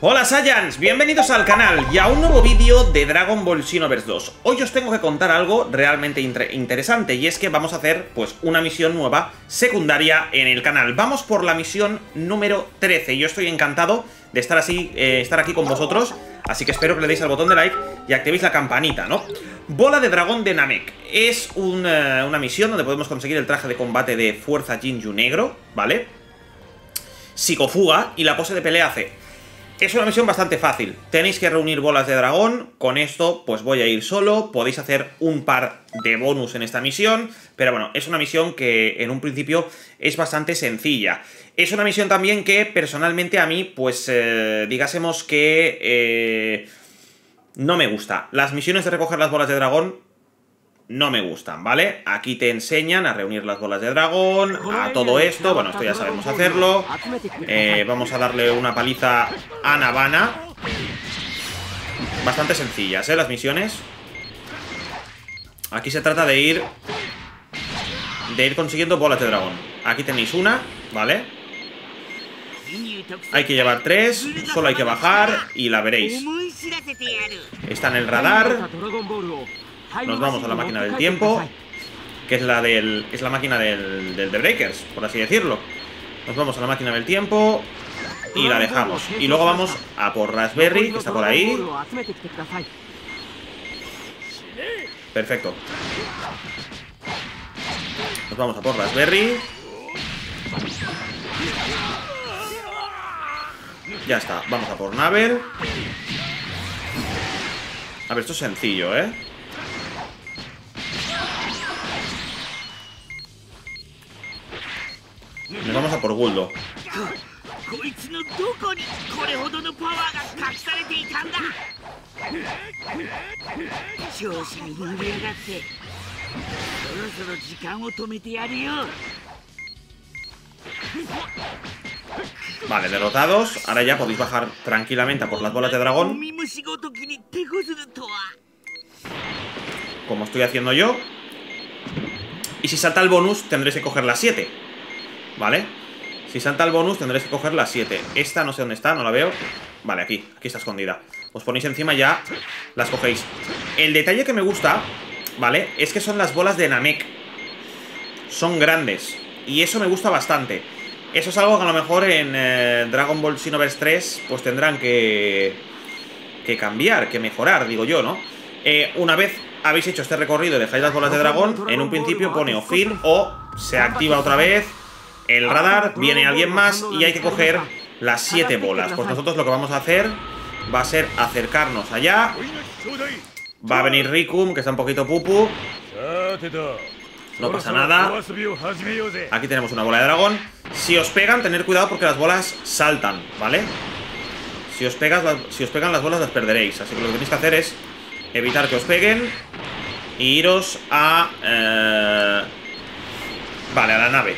Hola Saiyans, bienvenidos al canal y a un nuevo vídeo de Dragon Ball Xenoverse 2. Hoy os tengo que contar algo realmente interesante, y es que vamos a hacer pues una misión nueva secundaria en el canal. Vamos por la misión número 13. Yo estoy encantado de estar aquí con vosotros, así que espero que le deis al botón de like y activéis la campanita, ¿no? Bola de dragón de Namek. Es una misión donde podemos conseguir el traje de combate de fuerza Ginyu negro, ¿vale? Psicofuga y la pose de pelea C. Es una misión bastante fácil. Tenéis que reunir bolas de dragón. Con esto pues voy a ir solo. Podéis hacer un par de bonus en esta misión, pero bueno, es una misión que en un principio es bastante sencilla. Es una misión también que personalmente a mí pues digásemos que no me gusta. Las misiones de recoger las bolas de dragón no me gustan, ¿vale? Aquí te enseñan a reunir las bolas de dragón, a todo esto. Bueno, esto ya sabemos hacerlo. Vamos a darle una paliza a Navana. Bastante sencillas, ¿eh? Las misiones. Aquí se trata de ir consiguiendo bolas de dragón. Aquí tenéis una, ¿vale? Hay que llevar tres, solo hay que bajar y la veréis. Está en el radar. Nos vamos a la máquina del tiempo, que es la máquina del The Breakers, por así decirlo. Nos vamos a la máquina del tiempo y la dejamos. Y luego vamos a por Raspberry, que está por ahí. Perfecto. Nos vamos a por Raspberry. Ya está, vamos a por Naver. A ver, esto es sencillo, ¿eh? Nos vamos a por Guldo. Vale, derrotados. Ahora ya podéis bajar tranquilamente a por las bolas de dragón, como estoy haciendo yo. Y si salta el bonus tendréis que coger las 7, ¿vale? Si salta el bonus tendréis que coger las 7. Esta no sé dónde está, no la veo. Vale, aquí está escondida. Os ponéis encima y ya las cogéis. El detalle que me gusta, ¿vale?, es que son las bolas de Namek. Son grandes, y eso me gusta bastante. Eso es algo que a lo mejor en Dragon Ball Xenoverse 3 pues tendrán que cambiar, que mejorar, digo yo, ¿no? Una vez habéis hecho este recorrido y dejáis las bolas de dragón, en un principio pone o fin o se activa otra vez el radar, viene alguien más y hay que coger las 7 bolas. Pues nosotros lo que vamos a hacer va a ser acercarnos allá. Va a venir Recoome, que está un poquito pupu. No pasa nada. Aquí tenemos una bola de dragón. Si os pegan, tener cuidado porque las bolas saltan, ¿vale? Si os pegan las bolas las perderéis. Así que lo que tenéis que hacer es evitar que os peguen y iros a... Vale, a la nave.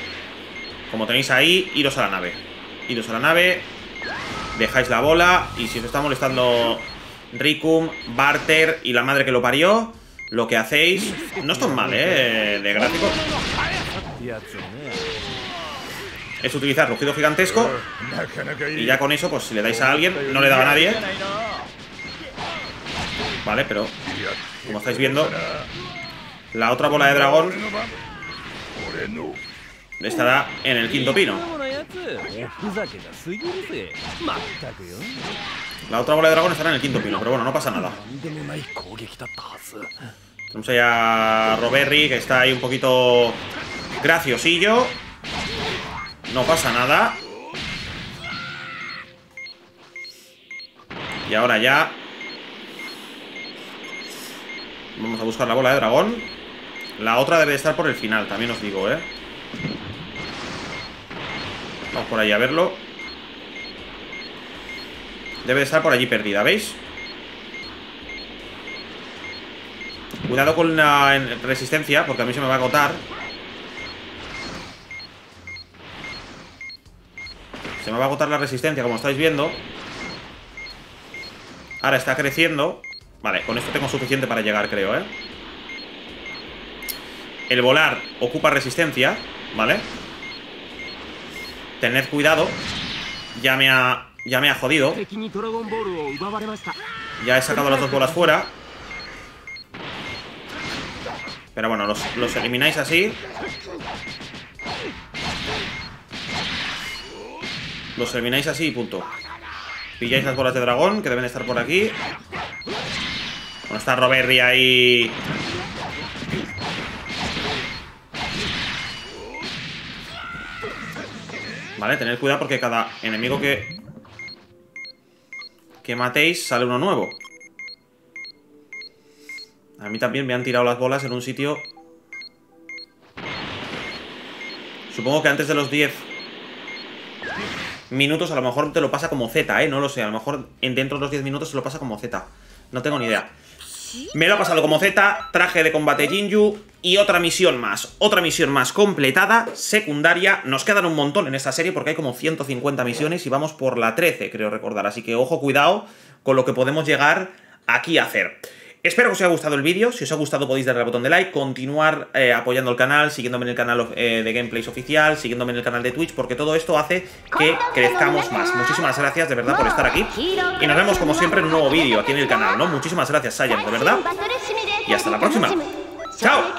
Como tenéis ahí, iros a la nave. Iros a la nave. Dejáis la bola. Y si os está molestando Recoome, Barter y la madre que lo parió, lo que hacéis... No es tan mal, ¿eh? De gráfico. Es utilizar rugido gigantesco. Y ya con eso, pues si le dais a alguien... No le daba a nadie. Vale, pero... Como estáis viendo, la otra bola de dragón estará en el quinto pino. La otra bola de dragón estará en el quinto pino, pero bueno, no pasa nada. Tenemos ahí a Roberry, que está ahí un poquito graciosillo. No pasa nada. Y ahora ya vamos a buscar la bola de dragón. La otra debe estar por el final, también os digo, ¿eh? Vamos por ahí a verlo. Debe de estar por allí perdida, ¿veis? Cuidado con la resistencia, porque a mí se me va a agotar. Se me va a agotar la resistencia, como estáis viendo. Ahora está creciendo. Vale, con esto tengo suficiente para llegar, creo, ¿eh? El volar ocupa resistencia, ¿vale? Tened cuidado. Ya me ha Ya me ha jodido. Ya he sacado las dos bolas fuera. Pero bueno, los elimináis así. Los elimináis así y punto. Pilláis las bolas de dragón, que deben estar por aquí. Bueno, está Roberry ahí. Vale, tened cuidado porque cada enemigo que matéis sale uno nuevo. A mí también me han tirado las bolas en un sitio. Supongo que antes de los 10 minutos a lo mejor te lo pasa como Z, ¿eh? No lo sé, a lo mejor dentro de los 10 minutos se lo pasa como Z. No tengo ni idea. Me lo ha pasado como Z, traje de combate Ginyu y otra misión más completada, secundaria. Nos quedan un montón en esta serie porque hay como 150 misiones y vamos por la 13, creo recordar. Así que ojo, cuidado con lo que podemos llegar aquí a hacer. Espero que os haya gustado el vídeo. Si os ha gustado podéis darle al botón de like, continuar apoyando el canal, siguiéndome en el canal de Gameplays Oficial, siguiéndome en el canal de Twitch, porque todo esto hace que crezcamos más. Muchísimas gracias de verdad por estar aquí. Y nos vemos como siempre en un nuevo vídeo aquí en el canal, ¿no? Muchísimas gracias, Sayan, de verdad. Y hasta la próxima. ¡Chao!